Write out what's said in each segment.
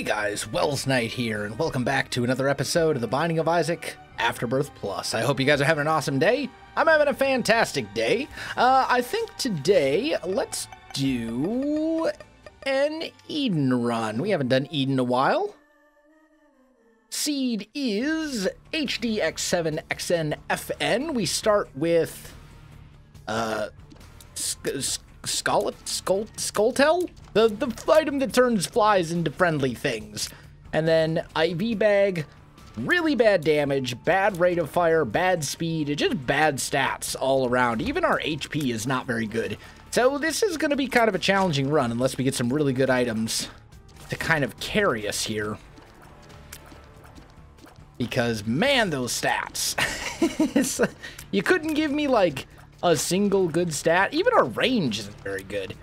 Hey guys, Wells Knight here, and welcome back to another episode of The Binding of Isaac Afterbirth Plus. I hope you guys are having an awesome day. I'm having a fantastic day. I think today, let's do an Eden run. We haven't done Eden in a while. Seed is HDX7XNFN. We start with Skullet? The item that turns flies into friendly things. And then IV bag, really bad damage, bad rate of fire, bad speed, just bad stats all around. Even our HP is not very good. So this is going to be kind of a challenging run unless we get some really good items to kind of carry us here. Because, man, those stats. You couldn't give me, like, a single good stat. Even our range isn't very good.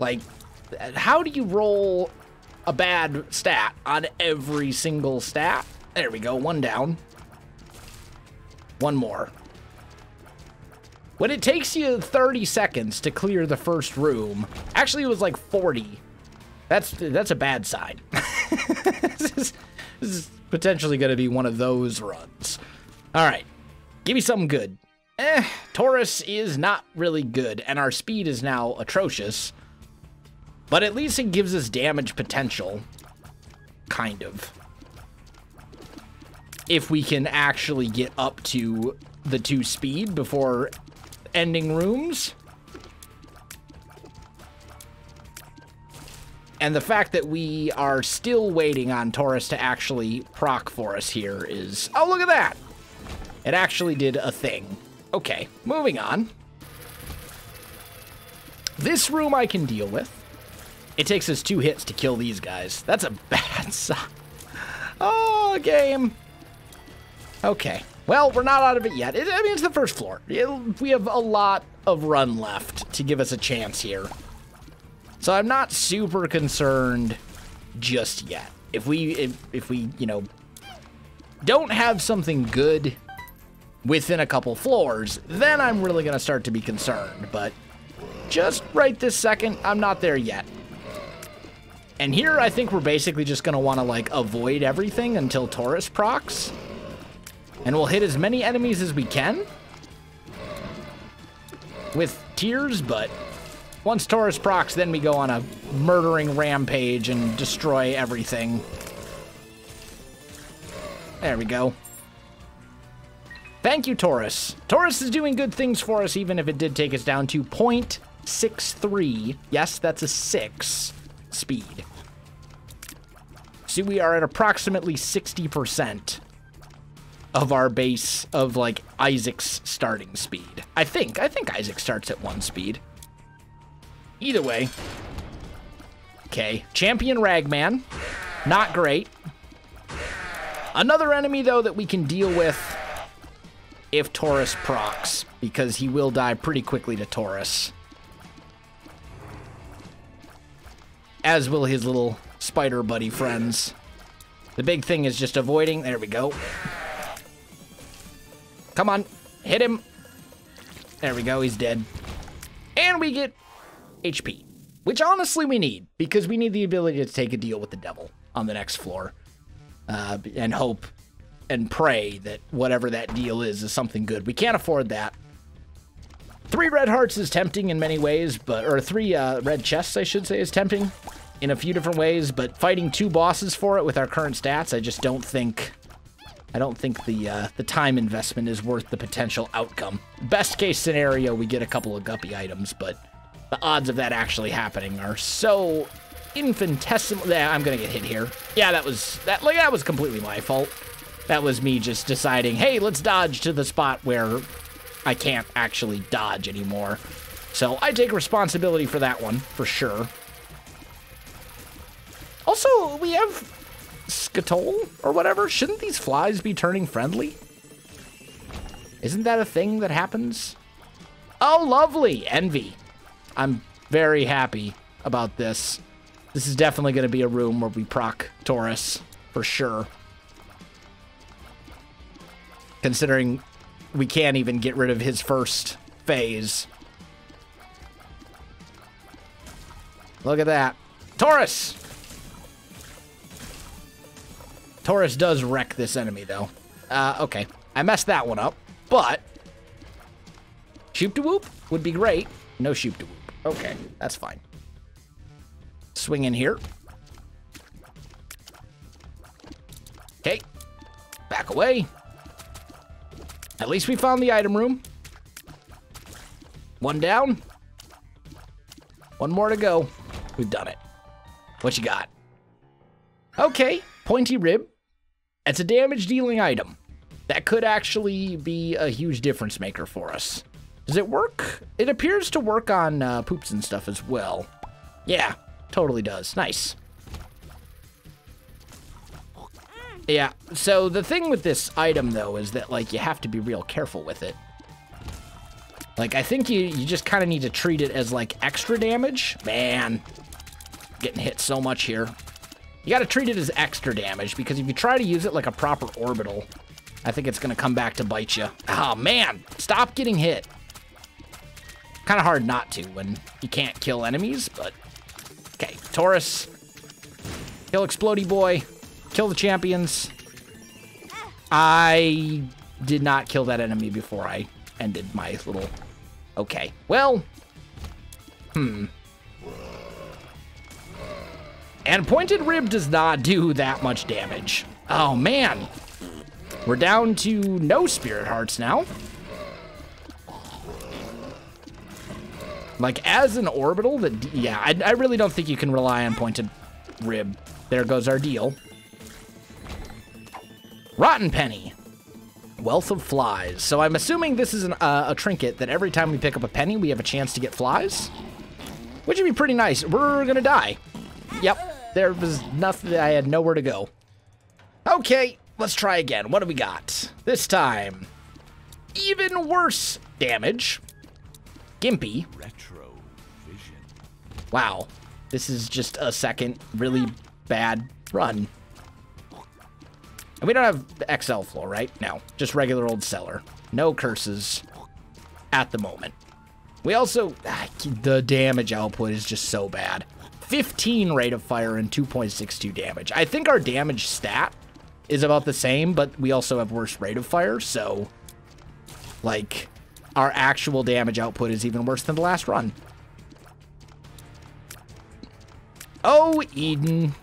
Like, how do you roll a bad stat on every single stat? There we go, one down. One more. When it takes you 30 seconds to clear the first room, actually it was like 40. That's a bad sign. This is potentially going to be one of those runs. All right, give me something good. Taurus is not really good, and our speed is now atrocious. But at least it gives us damage potential. Kind of. If we can actually get up to the 2 speed before ending rooms. And the fact that we are still waiting on Taurus to actually proc for us here is... Oh, look at that! It actually did a thing. Okay, moving on. This room I can deal with. It takes us 2 hits to kill these guys. That's a bad sign. Oh, game. Okay. Well, we're not out of it yet. It's the first floor. We have a lot of run left to give us a chance here. So I'm not super concerned just yet. If we, you know, don't have something good within a couple floors, then I'm really going to start to be concerned. But just right this second, I'm not there yet. And here, I think we're basically just going to want to, like, avoid everything until Taurus procs. And we'll hit as many enemies as we can with tears, but... Once Taurus procs, then we go on a murdering rampage and destroy everything. There we go. Thank you, Taurus. Taurus is doing good things for us, even if it did take us down to 0.63. Yes, that's a 6 speed. So we are at approximately 60% of our base of, like, Isaac's starting speed. I think Isaac starts at 1 speed. Either way. Okay. Champion Ragman. Not great. Another enemy, though, that we can deal with if Taurus procs, because he will die pretty quickly to Taurus. As will his little spider buddy friends. The big thing is just avoiding. There we go. Come on. Hit him. There we go. He's dead. And we get... HP, which honestly we need, because we need the ability to take a deal with the devil on the next floor, and hope and pray that whatever that deal is something good. We can't afford that. 3 red hearts is tempting in many ways, but or 3 red chests, I should say, is tempting in a few different ways. But fighting 2 bosses for it with our current stats, I just don't think, the time investment is worth the potential outcome. Best case scenario, we get a couple of guppy items, but. The odds of that actually happening are so infinitesimal. I'm gonna get hit here. Yeah, that was completely my fault. That was me just deciding, hey, let's dodge to the spot where I can't actually dodge anymore. So I take responsibility for that one for sure. Also, we have Skatol or whatever. Shouldn't these flies be turning friendly? Isn't that a thing that happens? Oh, lovely, Envy. I'm very happy about this. This is definitely going to be a room where we proc Taurus, for sure. Considering we can't even get rid of his first phase. Look at that. Taurus! Taurus does wreck this enemy, though. Okay. I messed that one up, but... Shoop-de-whoop would be great. No shoop-de-whoop. Okay, that's fine. Swing in here. Okay. Back away. At least we found the item room. One down. One more to go. We've done it. What you got? Okay, pointy rib. It's a damage dealing item. That could actually be a huge difference maker for us. Does it work? It appears to work on poops and stuff as well. Yeah, totally does. Nice. Yeah, so the thing with this item, though, is that, like, you have to be real careful with it. Like, I think you just kind of need to treat it as, like, extra damage. Man, getting hit so much here. You got to treat it as extra damage, because if you try to use it like a proper orbital, I think it's going to come back to bite you. Oh, man, stop getting hit. Kind of hard not to when you can't kill enemies, but... Okay, Taurus. Kill Explodey Boy. Kill the champions. I did not kill that enemy before I ended my little... Okay, well... And pointed rib does not do that much damage. Oh, man. We're down to no spirit hearts now. Like, as an orbital, that yeah, I really don't think you can rely on pointed rib. There goes our deal. Rotten penny. Wealth of flies. So I'm assuming this is a trinket that every time we pick up a penny, we have a chance to get flies. Which would be pretty nice. We're gonna die. Yep, there was nothing. I had nowhere to go. Okay, let's try again. What do we got? This time, even worse damage. Gimpy. Retro vision. Wow, this is just a second really bad run. And we don't have XL floor, right? No, just regular old cellar. No curses at the moment. We also, the damage output is just so bad. 15 rate of fire and 2.62 damage. I think our damage stat is about the same, but we also have worse rate of fire. So, like, our actual damage output is even worse than the last run. Oh, Eden.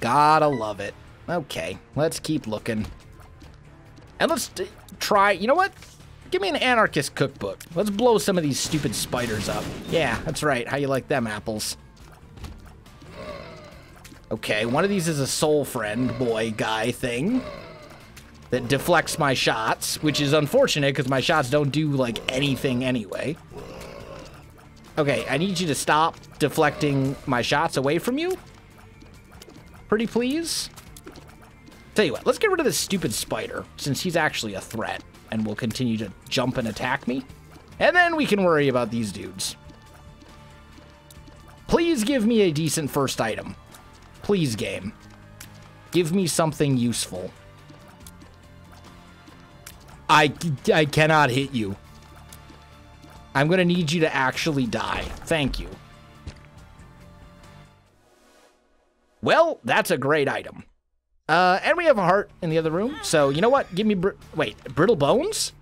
Gotta love it. Okay, let's keep looking. And let's try, you know what? Give me an anarchist cookbook. Let's blow some of these stupid spiders up. Yeah, that's right. How you like them apples? Okay, one of these is a soul friend boy guy thing that deflects my shots, which is unfortunate because my shots don't do, like, anything anyway. Okay, I need you to stop deflecting my shots away from you. Pretty please. Tell you what, let's get rid of this stupid spider since he's actually a threat and will continue to jump and attack me. And then we can worry about these dudes. Please give me a decent first item. Please, game. Give me something useful. I cannot hit you. I'm gonna need you to actually die. Thank you. Well, that's a great item. And we have a heart in the other room. So, you know what? Give me... Wait, brittle bones?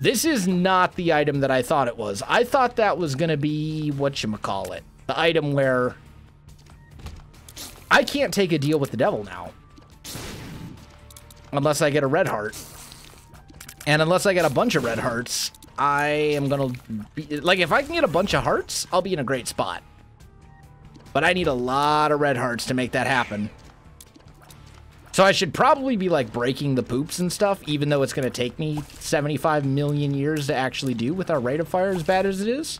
This is not the item that I thought it was. I thought that was going to be... Whatchamacallit? The item where... I can't take a deal with the devil now. Unless I get a red heart. And unless I get a bunch of red hearts, I am going to... Like, if I can get a bunch of hearts, I'll be in a great spot. But I need a lot of red hearts to make that happen. So I should probably be, like, breaking the poops and stuff, even though it's going to take me 75 million years to actually do with our rate of fire as bad as it is.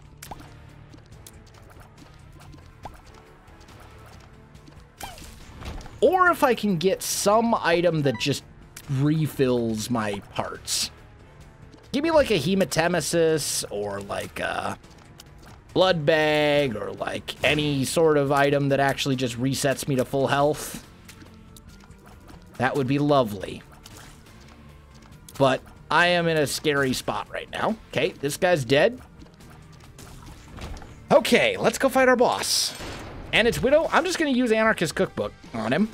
Or if I can get some item that just refills my parts. Give me, like, a hematemesis or, like, a... blood bag, or like any sort of item that actually just resets me to full health. That would be lovely. But I am in a scary spot right now. Okay, this guy's dead. Okay, let's go fight our boss. and its widow. I'm just going to use Anarchist Cookbook on him.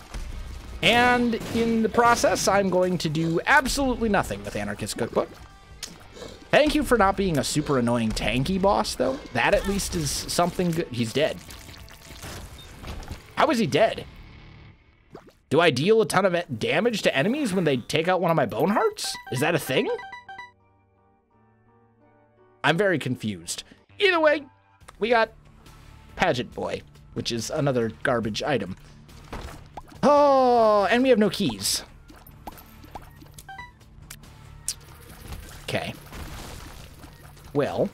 And in the process, I'm going to do absolutely nothing with Anarchist Cookbook. Thank you for not being a super annoying tanky boss, though. That at least is something good. He's dead. How is he dead? Do I deal a ton of damage to enemies when they take out one of my bone hearts? Is that a thing? I'm very confused. Either way, we got Pageant Boy, which is another garbage item. Oh, and we have no keys. Okay. Well,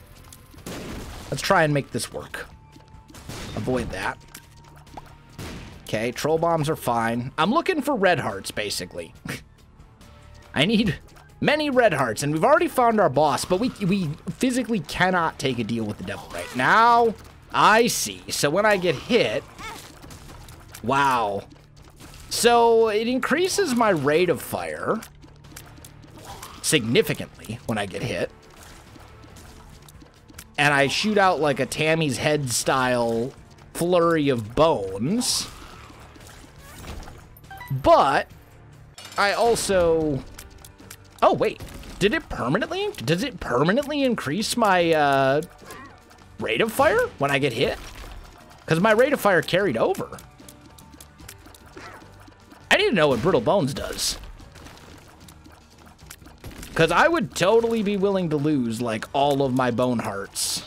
let's try and make this work. Avoid that. Okay, troll bombs are fine. I'm looking for red hearts, basically. I need many red hearts, and we've already found our boss, but we physically cannot take a deal with the devil right now. I see. So when I get hit... Wow. So it increases my rate of fire significantly when I get hit. And I shoot out like a Tammy's Head-style flurry of bones... But I also, oh wait, did it permanently? Does it permanently increase my rate of fire when I get hit? Because my rate of fire carried over. I need to know what Brittle Bones does. Because I would totally be willing to lose like all of my bone hearts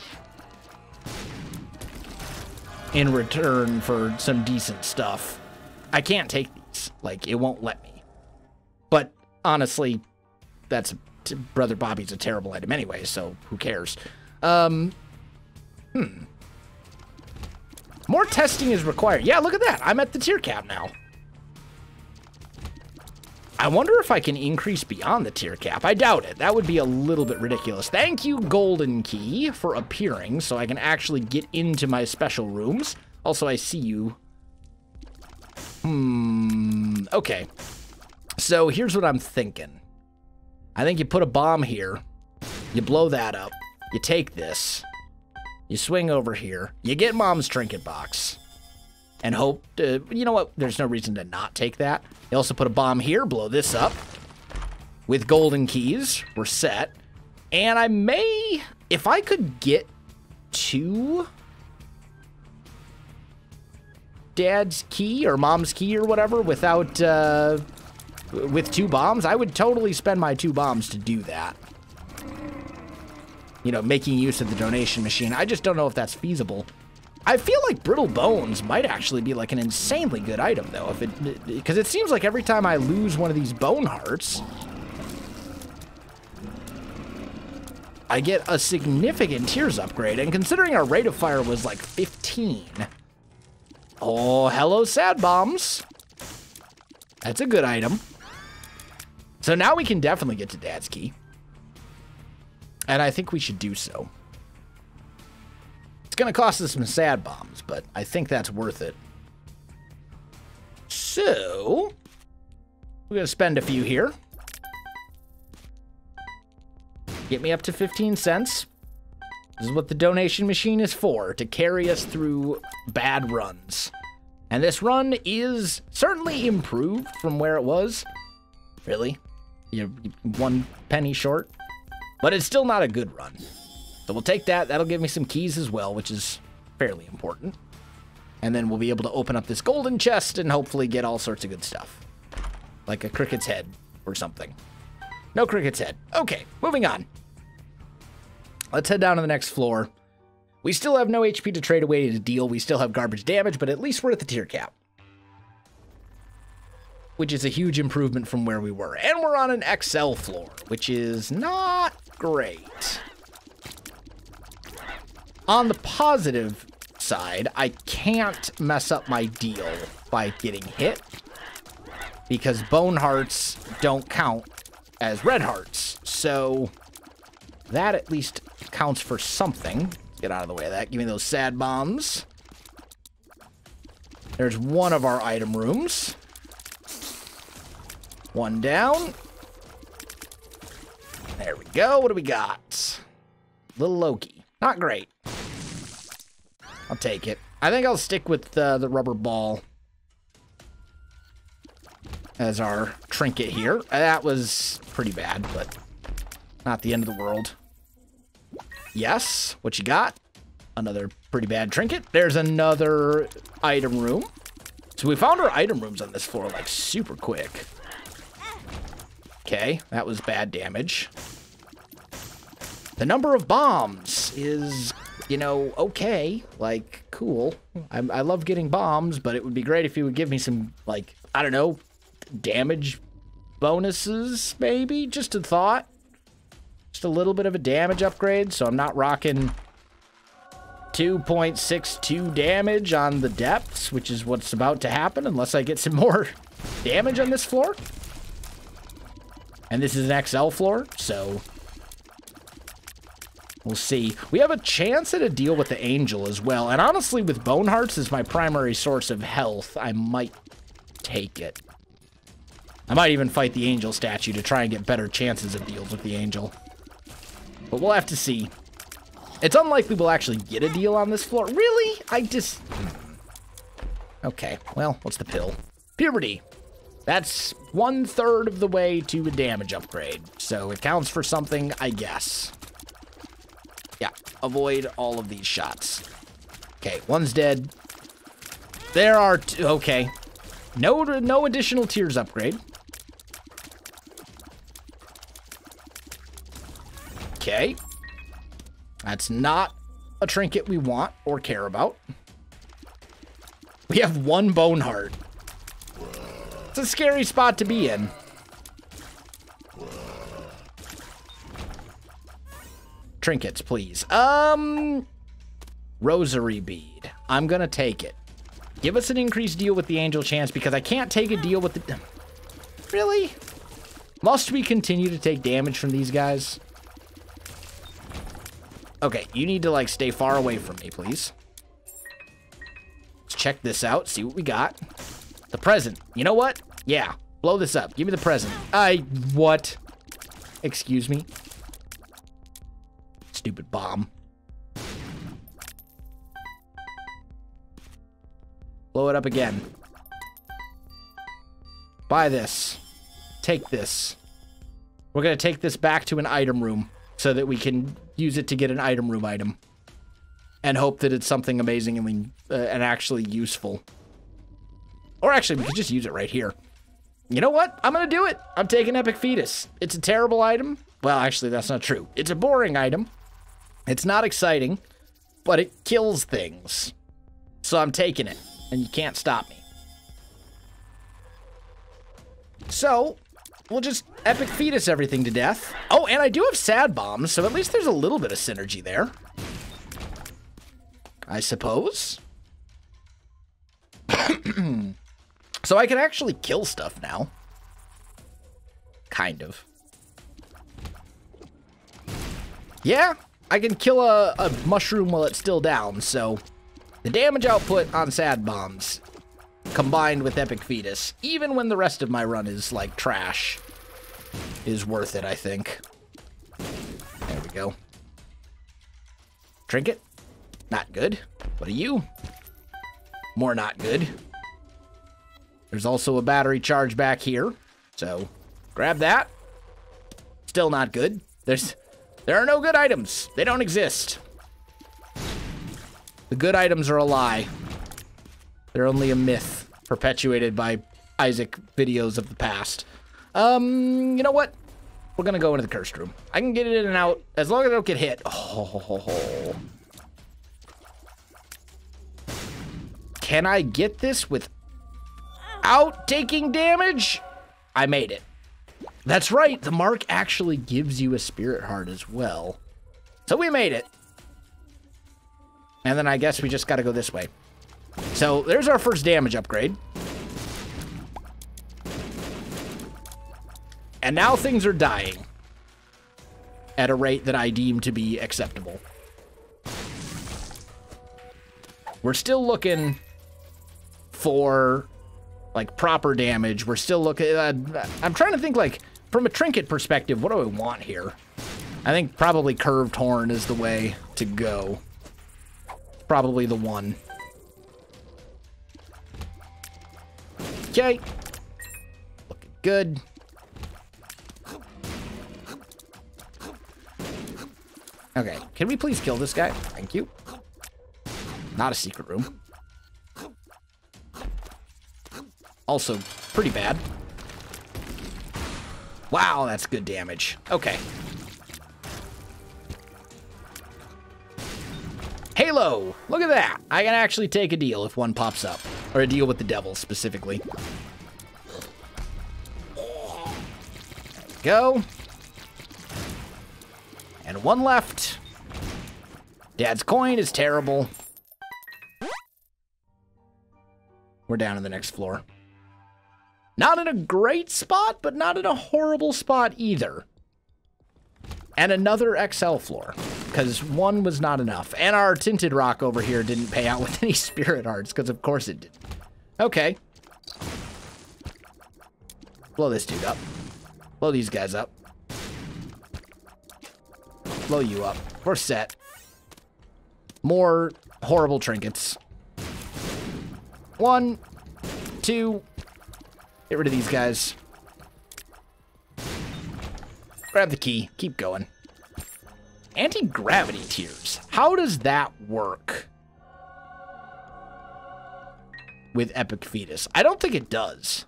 in return for some decent stuff. I can't take. Like, it won't let me. But, honestly, that's... Brother Bobby's a terrible item anyway, so who cares? More testing is required. Yeah, look at that. I'm at the tier cap now. I wonder if I can increase beyond the tier cap. I doubt it. That would be a little bit ridiculous. Thank you, Golden Key, for appearing so I can actually get into my special rooms. Also, I see you... Okay. So here's what I'm thinking. I think you put a bomb here. You blow that up. You take this. You swing over here. You get Mom's trinket box. And hope to... You know what? There's no reason to not take that. You also put a bomb here. Blow this up. With golden keys. We're set. And I may... If I could get to... Dad's key or Mom's key or whatever without with two bombs, I would totally spend my two bombs to do that, you know, making use of the donation machine. I just don't know if that's feasible. I feel like Brittle Bones might actually be like an insanely good item though, if it, because it seems like every time I lose one of these bone hearts I get a significant tears upgrade, and considering our rate of fire was like 15. Oh, hello, sad bombs. That's a good item. So now we can definitely get to Dad's key. And I think we should do so. It's going to cost us some sad bombs, but I think that's worth it. So, we're going to spend a few here. Get me up to 15 cents. This is what the donation machine is for, to carry us through bad runs. And this run is certainly improved from where it was. Really? You're one penny short? But it's still not a good run. So we'll take that. That'll give me some keys as well, which is fairly important. And then we'll be able to open up this golden chest and hopefully get all sorts of good stuff. Like a cricket's head or something. No cricket's head. Okay, moving on. Let's head down to the next floor. We still have no HP to trade away to deal. We still have garbage damage, but at least we're at the tier cap. Which is a huge improvement from where we were. And we're on an XL floor, which is not great. On the positive side, I can't mess up my deal by getting hit. Because bone hearts don't count as red hearts. So... that at least counts for something. Get out of the way of that. Give me those sad bombs. There's one of our item rooms. One down. There we go. What do we got? Little Loki. Not great. I'll take it. I think I'll stick with the rubber ball as our trinket here. That was pretty bad, but not the end of the world. Yes, what you got? Another pretty bad trinket. There's another item room. So we found our item rooms on this floor like super quick. Okay, that was bad damage. The number of bombs is, you know, okay. Like, cool. I love getting bombs, but it would be great if you would give me some, like, I don't know, damage bonuses, maybe? Just a thought. Just a little bit of a damage upgrade, so I'm not rocking 2.62 damage on the depths, which is what's about to happen unless I get some more damage on this floor. And this is an XL floor, so we'll see. We have a chance at a deal with the angel as well. And honestly, with bone hearts as my primary source of health, I might take it. I might even fight the angel statue to try and get better chances of deals with the angel. But we'll have to see. It's unlikely we'll actually get a deal on this floor. Really? I just... Okay, well, what's the pill? Puberty. That's 1/3 of the way to a damage upgrade. So it counts for something, I guess. Yeah, avoid all of these shots. Okay, one's dead. There are two... Okay. No additional tiers upgrade. Okay. That's not a trinket we want or care about. We have one bone heart. It's a scary spot to be in. Trinkets, please. Rosary bead. I'm gonna take it. Give us an increased deal with the angel chance because I can't take a deal with the... Really? Must we continue to take damage from these guys? Okay, you need to, like, stay far away from me, please. Let's check this out, see what we got. The present. You know what? Yeah, blow this up. Give me the present. What? Excuse me? Stupid bomb. Blow it up again. Buy this. Take this. We're gonna take this back to an item room so that we can... use it to get an item room item. And hope that it's something amazing and actually useful. Or actually, we could just use it right here. You know what? I'm gonna do it. I'm taking Epic Fetus. It's a terrible item. Well, actually, that's not true. It's a boring item. It's not exciting. But it kills things. So I'm taking it. And you can't stop me. So... we'll just Epic Fetus everything to death. Oh, and I do have sad bombs, so at least there's a little bit of synergy there. I suppose. So I can actually kill stuff now. Kind of. Yeah, I can kill a mushroom while it's still down, so... the damage output on sad bombs... combined with Epic Fetus, even when the rest of my run is, like, trash, is worth it, I think. There we go. Trinket? Not good. What are you? More not good. There's also a battery charge back here, so grab that. Still not good. There are no good items. They don't exist. The good items are a lie. They're only a myth perpetuated by Isaac videos of the past. You know what? We're gonna go into the cursed room. I can get in and out as long as I don't get hit. Oh. Can I get this without taking damage? I made it. That's right. The mark actually gives you a spirit heart as well. So we made it. And then I guess we just gotta go this way. So, there's our first damage upgrade. And now things are dying. At a rate that I deem to be acceptable. We're still looking for, like, proper damage. We're still looking... I'm trying to think, like, from a trinket perspective, what do I want here? I think probably curved horn is the way to go. Probably the one. Okay. Looking good. Okay, can we please kill this guy? Thank you. Not a secret room. Also, pretty bad. Wow, that's good damage. Okay. Halo! Look at that! I can actually take a deal if one pops up. Or a deal with the devil, specifically. Go. And one left. Dad's coin is terrible. We're down in the next floor. Not in a great spot, but not in a horrible spot either. And another XL floor, because one was not enough. And our tinted rock over here didn't pay out with any spirit hearts, because of course it did. Okay. Blow this dude up. Blow these guys up. Blow you up. We're set. More horrible trinkets. 1, 2. Get rid of these guys. Grab the key. Keep going. Anti-gravity tears. How does that work with Epic Fetus? I don't think it does.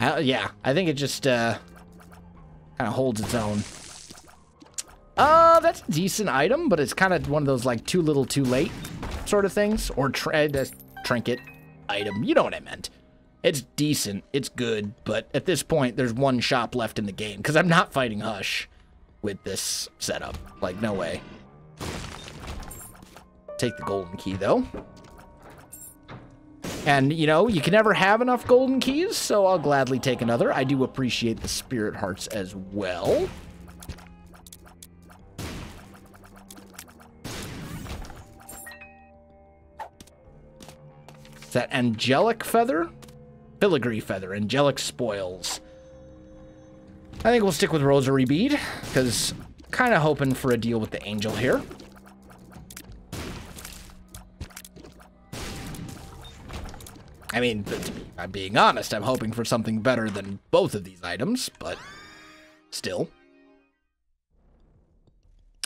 Yeah, I think it just kind of holds its own. That's a decent item, but it's kind of one of those, like, too little, too late sort of things. Or trinket item. You know what I meant. It's decent. It's good. But at this point, there's one shop left in the game. Because I'm not fighting Hush with this setup. Like, no way. Take the golden key, though. And, you know, you can never have enough golden keys, so I'll gladly take another. I do appreciate the spirit hearts as well. Is that angelic feather? Filigree feather, angelic spoils. I think we'll stick with Rosary bead, because kind of hoping for a deal with the angel here. I mean, I'm being honest, I'm hoping for something better than both of these items, but still.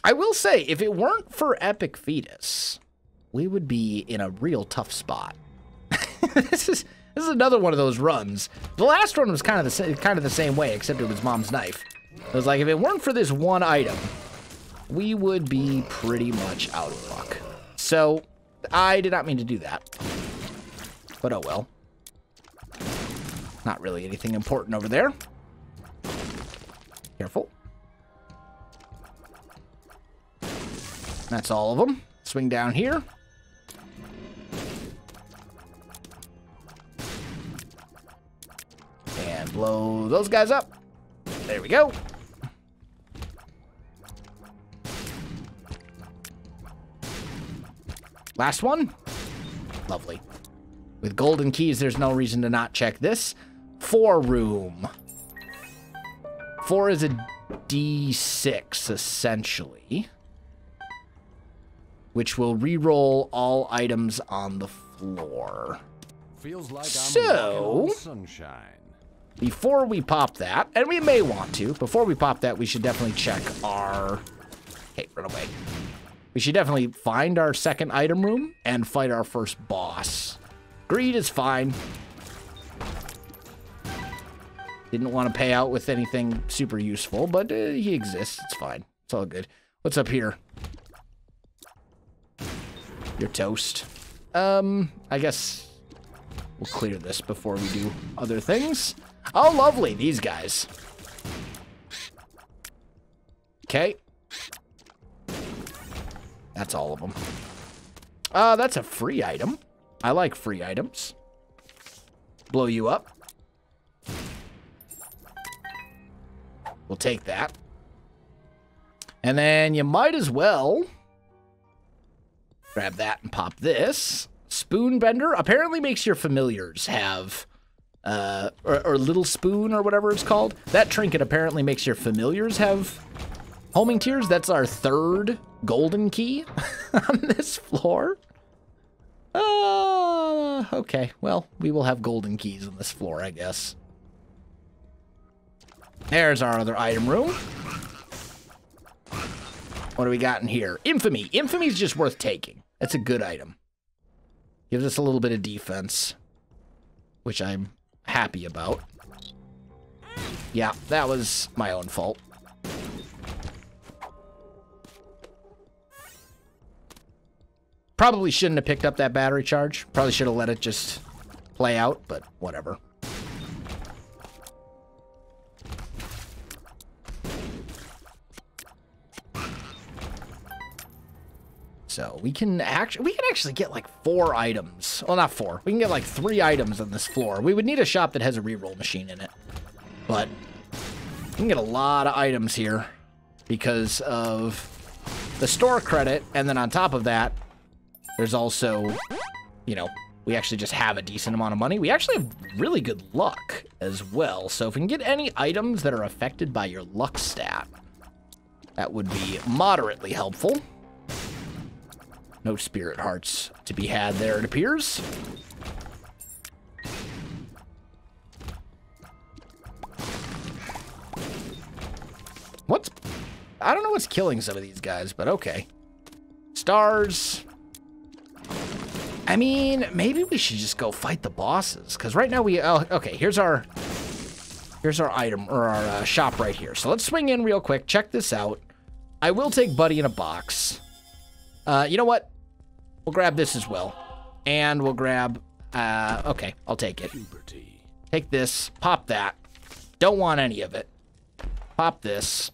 I will say, if it weren't for Epic Fetus, we would be in a real tough spot. This is another one of those runs. The last one was kind of the same way, except it was Mom's knife. It was like, if it weren't for this one item, we would be pretty much out of luck. So I did not mean to do that, but oh well. Not really anything important over there. Careful. That's all of them. Swing down here. And blow those guys up. There we go. Last one. Lovely. With golden keys, there's no reason to not check this. 4 room. 4 is a D6, essentially, which will re-roll all items on the floor. Feels like so, before we pop that, and we may want to, before we pop that, we should definitely check our... Hey, run away. We should definitely find our second item room and fight our first boss. Greed is fine. Didn't want to pay out with anything super useful, but he exists. It's fine. It's all good. What's up here? You're toast. I guess we'll clear this before we do other things. Oh, lovely, these guys. Okay. That's all of them. That's a free item. I like free items. Blow you up. We'll take that. And then you might as well grab that and pop this. Spoonbender apparently makes your familiars have, or little spoon or whatever it's called. That trinket apparently makes your familiars have homing tears. That's our third golden key on this floor. Okay, well, we will have golden keys on this floor, I guess. There's our other item room. What do we got in here? Infamy. Infamy is just worth taking. That's a good item. Gives us a little bit of defense, which I'm happy about. Yeah, that was my own fault. Probably shouldn't have picked up that battery charge. Probably should have let it just play out, but whatever. So we can actually get like 4 items. Well, not 4. We can get like 3 items on this floor. We would need a shop that has a reroll machine in it, but we can get a lot of items here because of the store credit, and then on top of that, there's also, you know, we actually just have a decent amount of money. We actually have really good luck as well. So if we can get any items that are affected by your luck stat, that would be moderately helpful. No spirit hearts to be had there, it appears. What's... I don't know what's killing some of these guys, but okay. Stars. I mean, maybe we should just go fight the bosses, because right now we... Oh, okay, here's our item, or our shop right here. So let's swing in real quick, check this out. I will take Buddy in a box. You know what? We'll grab this as well, and we'll grab, okay, I'll take it. Puberty. Take this, pop that. Don't want any of it. Pop this.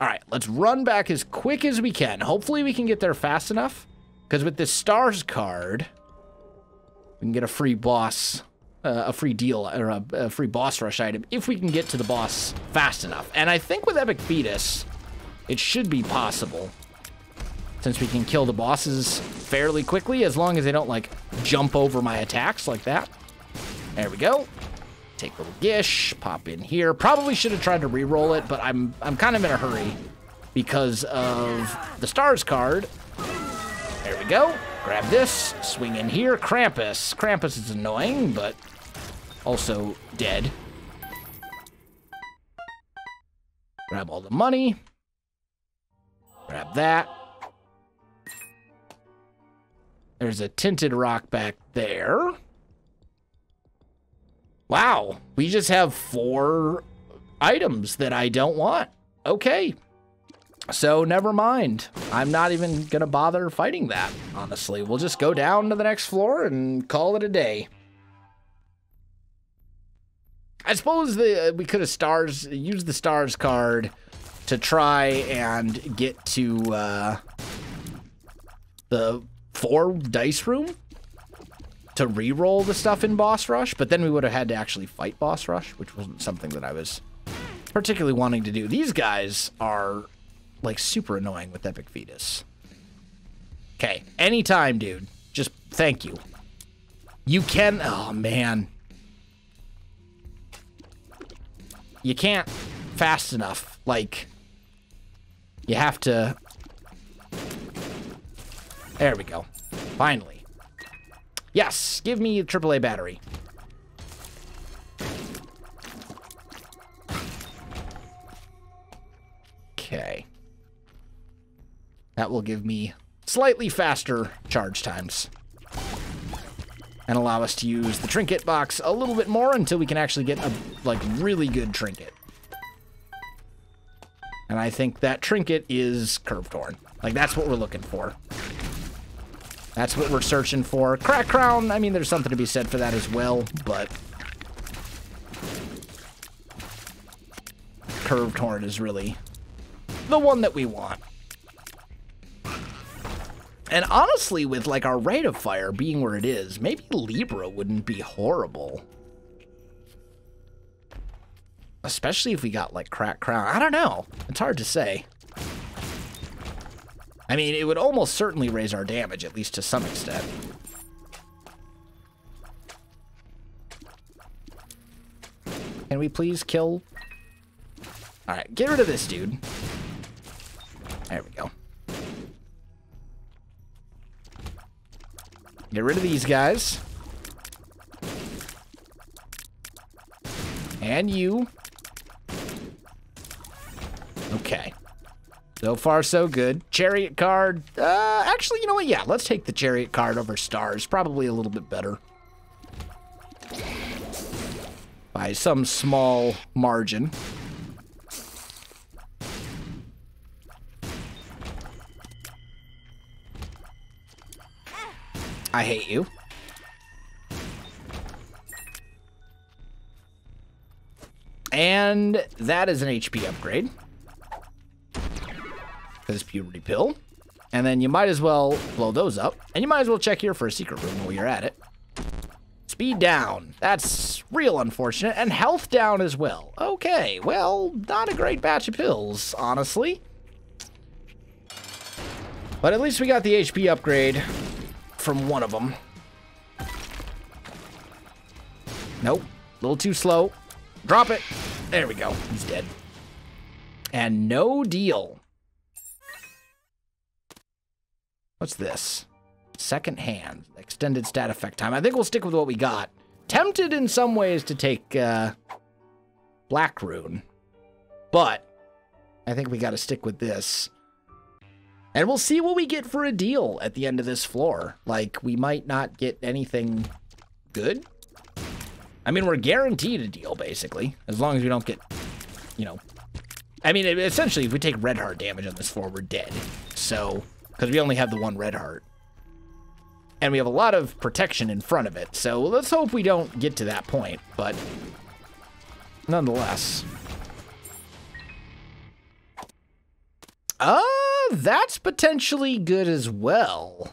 All right, let's run back as quick as we can. Hopefully we can get there fast enough, because with this stars card, we can get a free boss, a free deal, or a free boss rush item if we can get to the boss fast enough. And I think with Epic Fetus, it should be possible, since we can kill the bosses fairly quickly, as long as they don't, like, jump over my attacks like that. There we go. Take a little gish, pop in here. Probably should have tried to re-roll it, but I'm kind of in a hurry because of the stars card. There we go. Grab this, swing in here. Krampus. Krampus is annoying, but also dead. Grab all the money. Grab that. There's a tinted rock back there. Wow, we just have 4 items that I don't want. Okay, so never mind. I'm not even gonna bother fighting that, honestly. We'll just go down to the next floor and call it a day. I suppose we could have used the stars card to try and get to the 4 dice room to re-roll the stuff in boss rush, but then we would have had to actually fight boss rush, which wasn't something that I was particularly wanting to do. These guys are like super annoying with Epic Fetus. Okay, anytime, dude. Just thank you. You can, oh man. You can't fast enough, like, you have to... There we go. Finally. Yes, give me a AAA battery. Okay. That will give me slightly faster charge times. And allow us to use the trinket box a little bit more until we can actually get a, like, really good trinket. And I think that trinket is curved horn. Like, that's what we're looking for. That's what we're searching for. Crack crown, I mean, there's something to be said for that as well, but... curved horn is really the one that we want. And honestly, with, like, our rate of fire being where it is, maybe Libra wouldn't be horrible. Especially if we got, like, crack crown. I don't know. It's hard to say. I mean, it would almost certainly raise our damage, at least to some extent. Can we please kill? All right, get rid of this dude. There we go. Get rid of these guys. And you. Okay. So far, so good. Chariot card. Actually, you know what? Yeah, let's take the chariot card over stars. Probably a little bit better. By some small margin. I hate you. And that is an HP upgrade. This puberty pill. And then you might as well blow those up. And you might as well check here for a secret room while you're at it. Speed down. That's real unfortunate. And health down as well. Okay, well, not a great batch of pills, honestly. But at least we got the HP upgrade from one of them. Nope. A little too slow. Drop it. There we go. He's dead. And no deal. What's this? Second hand. Extended stat effect time. I think we'll stick with what we got. Tempted in some ways to take Black Rune. But I think we got to stick with this. And we'll see what we get for a deal at the end of this floor. Like, we might not get anything good. I mean, we're guaranteed a deal, basically. As long as we don't get, you know... I mean, essentially, if we take red heart damage on this floor, we're dead. So... because we only have the one red heart. And we have a lot of protection in front of it. So let's hope we don't get to that point. But nonetheless. That's potentially good as well.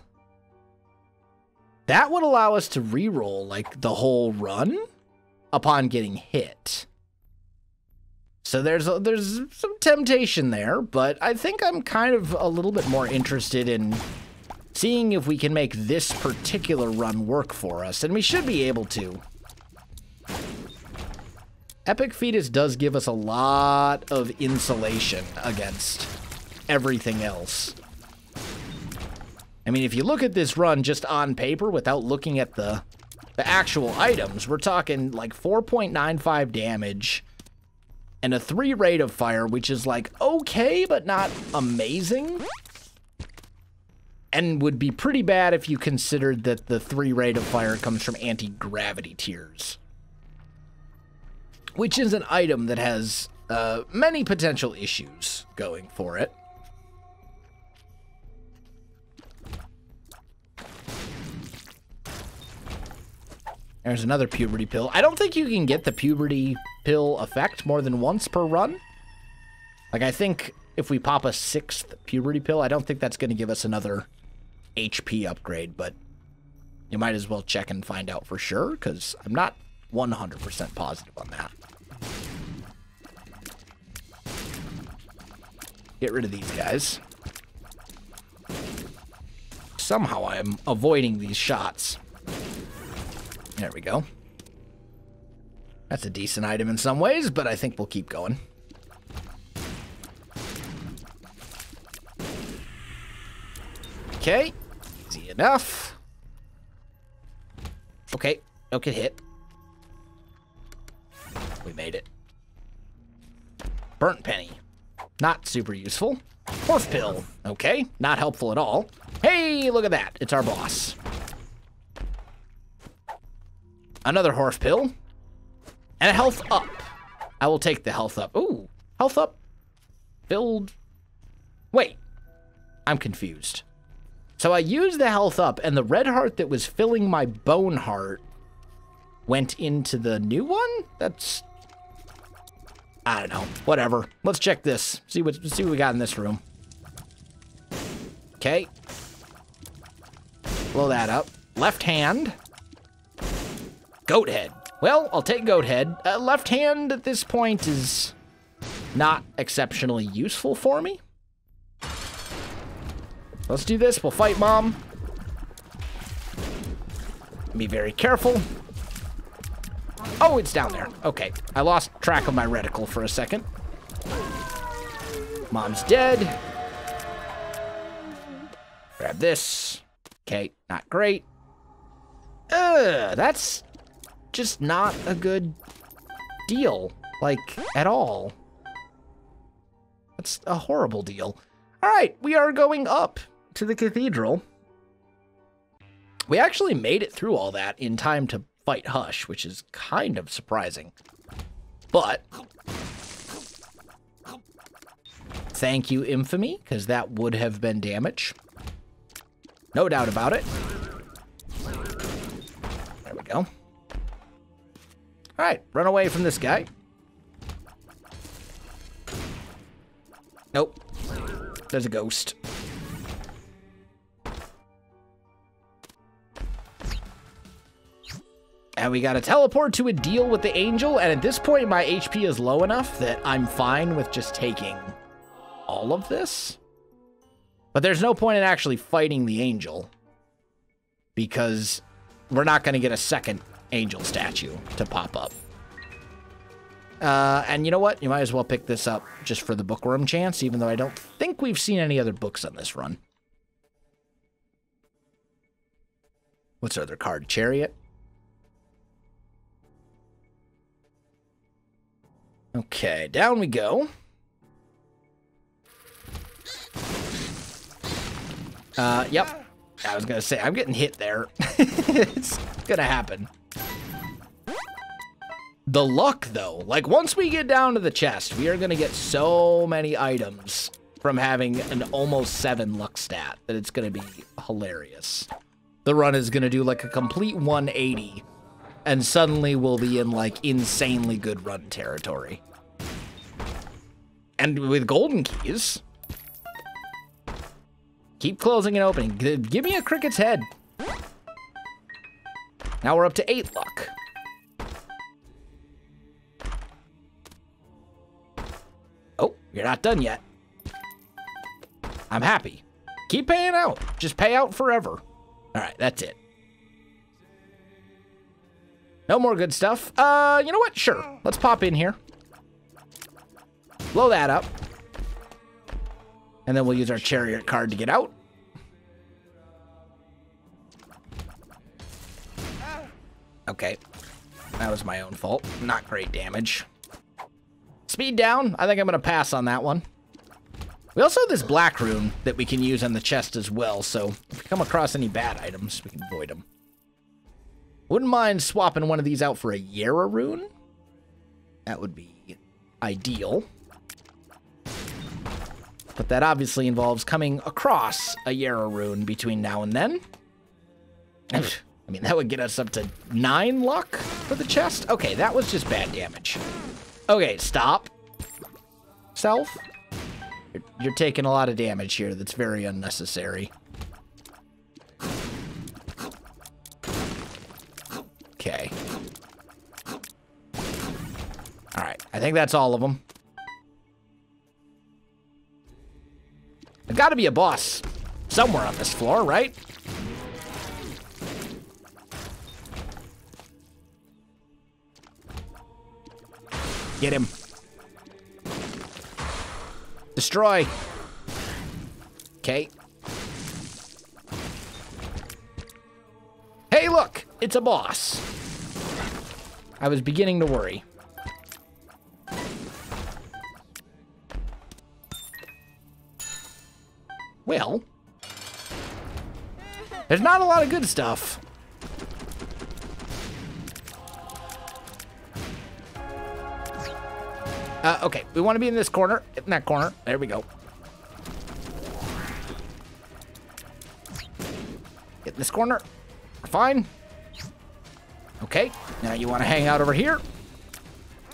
That would allow us to reroll like the whole run upon getting hit. So there's some temptation there, but I think I'm kind of a little bit more interested in seeing if we can make this particular run work for us, and we should be able to. Epic Fetus does give us a lot of insulation against everything else. I mean, if you look at this run just on paper without looking at the actual items, we're talking like 4.95 damage. And a 3 rate of fire, which is like okay, but not amazing. And would be pretty bad if you considered that the 3 rate of fire comes from anti-gravity tiers. Which is an item that has many potential issues going for it. There's another puberty pill. I don't think you can get the puberty pill effect more than once per run. Like, I think if we pop a 6th puberty pill, I don't think that's going to give us another HP upgrade, but you might as well check and find out for sure, because I'm not 100% positive on that. Get rid of these guys. Somehow I'm avoiding these shots. There we go. That's a decent item in some ways, but I think we'll keep going. Okay. Easy enough. Okay. Don't get hit. We made it. Burnt penny. Not super useful. Horse pill. Okay. Not helpful at all. Hey, look at that. It's our boss. Another horse pill. And a health up. I will take the health up. Ooh, health up. Filled. Wait. I'm confused. So I used the health up, and the red heart that was filling my bone heart went into the new one? That's... I don't know. Whatever. Let's check this. See what we got in this room. Okay. Blow that up. Left hand. Goathead. Well, I'll take Goathead. Left hand at this point is not exceptionally useful for me. Let's do this. We'll fight Mom. Be very careful. Oh, it's down there. Okay. I lost track of my reticle for a second. Mom's dead. Grab this. Okay. Not great. That's just not a good deal, like, at all. That's a horrible deal. All right, we are going up to the cathedral. We actually made it through all that in time to fight Hush, which is kind of surprising. But thank you, Infamy, because that would have been damage. No doubt about it. There we go. All right, run away from this guy. Nope. There's a ghost. And we gotta teleport to a deal with the angel, and at this point my HP is low enough that I'm fine with just taking all of this. But there's no point in actually fighting the angel, because we're not gonna get a second angel statue to pop up. And you know what? You might as well pick this up just for the bookworm chance, even though I don't think we've seen any other books on this run. What's our other card? Chariot. Okay, down we go. Yep. I was gonna say, I'm getting hit there. It's gonna happen. The luck, though, like once we get down to the chest, we are going to get so many items from having an almost 7 luck stat that it's going to be hilarious. The run is going to do like a complete 180, and suddenly we'll be in like insanely good run territory. And with golden keys, keep closing and opening. Give me a cricket's head. Now we're up to 8 luck. You're not done yet. I'm happy. Keep paying out. Just pay out forever. All right, that's it. No more good stuff. You know what? Sure. Let's pop in here. Blow that up. And then we'll use our chariot card to get out. Okay. That was my own fault. Not great damage. Speed down. I think I'm going to pass on that one. We also have this black rune that we can use on the chest as well, so if we come across any bad items, we can avoid them. Wouldn't mind swapping one of these out for a Yara rune. That would be ideal. But that obviously involves coming across a Yara rune between now and then. I mean, that would get us up to 9 luck for the chest. Okay, that was just bad damage. Okay, stop. Self. You're taking a lot of damage here that's very unnecessary. Okay. Alright, I think that's all of them. There's got to be a boss somewhere on this floor, right? Get him. Destroy. Okay. Hey, look! It's a boss. I was beginning to worry. Well, there's not a lot of good stuff. Okay, we want to be in this corner, in that corner. There we go. Get in this corner. We're fine. Okay, now you want to hang out over here.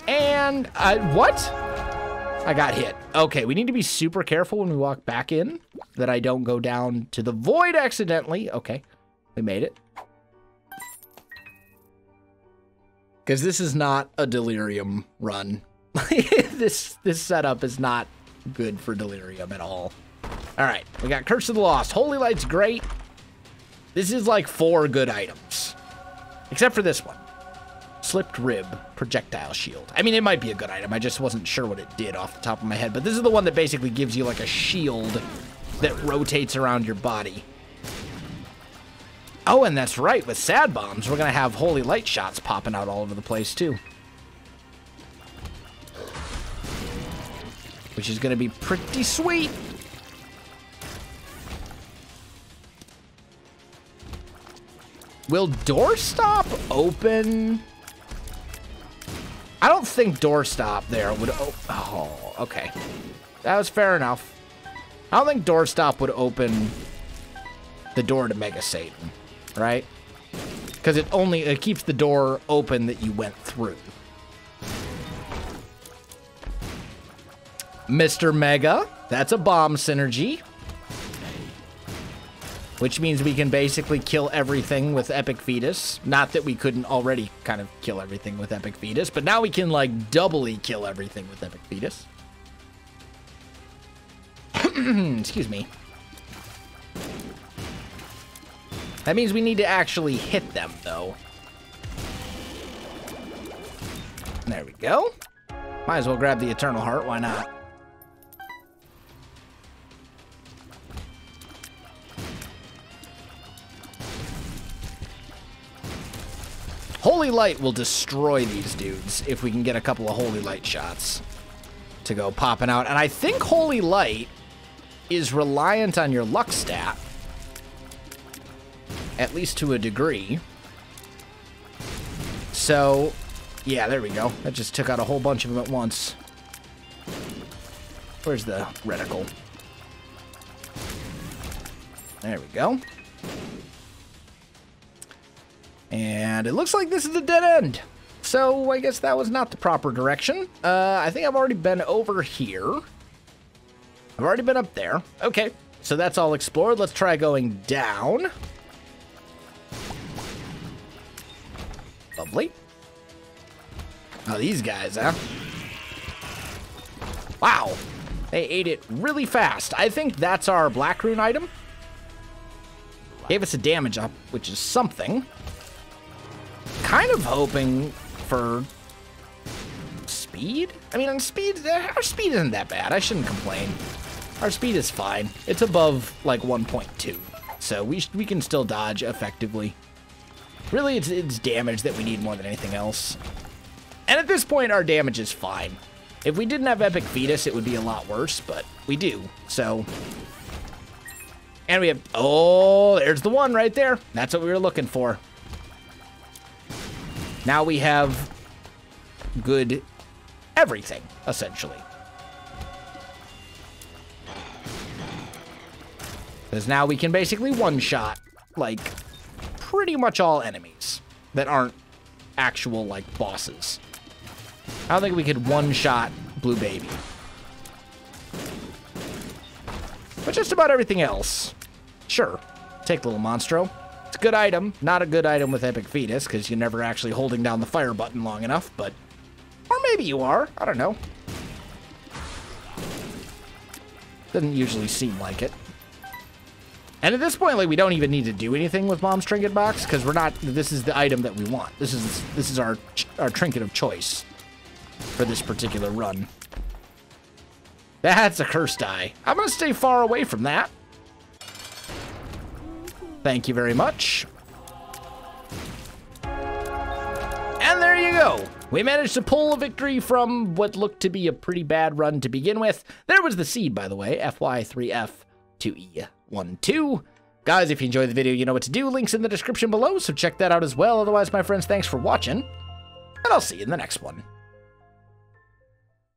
And, what? I got hit. Okay, we need to be super careful when we walk back in that I don't go down to the void accidentally. Okay, we made it. Because this is not a Delirium run. This setup is not good for Delirium at all. All right, we got Curse of the Lost. Holy Light's great. This is like 4 good items, except for this one. Slipped Rib, Projectile Shield. I mean, it might be a good item. I just wasn't sure what it did off the top of my head, but this is the one that basically gives you like a shield that rotates around your body. Oh, and that's right, with sad bombs, we're going to have holy light shots popping out all over the place, too. Which is going to be pretty sweet. Will doorstop open? I don't think doorstop there would... Oh, okay. That was fair enough. I don't think doorstop would open the door to Mega Satan, right? Because it only keeps the door open that you went through. Mr. Mega, that's a bomb synergy. Which means we can basically kill everything with Epic Fetus. Not that we couldn't already kind of kill everything with Epic Fetus, but now we can, like, doubly kill everything with Epic Fetus. Excuse me. That means we need to actually hit them, though. There we go. Might as well grab the Eternal Heart, why not? Holy Light will destroy these dudes if we can get a couple of Holy Light shots to go popping out. And I think Holy Light is reliant on your luck stat, at least to a degree. So, yeah, there we go. That just took out a whole bunch of them at once. Where's the reticle? There we go. And it looks like this is a dead end. So I guess that was not the proper direction. I think I've already been over here. I've already been up there. Okay, so that's all explored. Let's try going down. Lovely. Oh, these guys, huh? Wow. They ate it really fast. I think that's our Black Rune item. Gave us a damage up, which is something. Kind of hoping for speed. I mean, on speed, our speed isn't that bad. I shouldn't complain. Our speed is fine. It's above like 1.2, so we can still dodge effectively. Really, it's damage that we need more than anything else. And at this point, our damage is fine. If we didn't have Epic Fetus, it would be a lot worse, but we do. So, and we have there's the one right there. That's what we were looking for. Now we have good everything, essentially. Because now we can basically one-shot, like, pretty much all enemies that aren't actual, like, bosses. I don't think we could one-shot Blue Baby. But just about everything else. Sure. Take Little Monstro. It's a good item. Not a good item with Epic Fetus, because you're never actually holding down the fire button long enough, but... Or maybe you are. I don't know. Doesn't usually seem like it. And at this point, like, we don't even need to do anything with Mom's Trinket Box, because we're not... This is the item that we want. This is our trinket of choice for this particular run. That's a cursed eye. I'm going to stay far away from that. Thank you very much. And there you go. We managed to pull a victory from what looked to be a pretty bad run to begin with. There was the seed, by the way, FY3F2E12. Guys, if you enjoyed the video, you know what to do. Links in the description below, so check that out as well. Otherwise, my friends, thanks for watching, and I'll see you in the next one.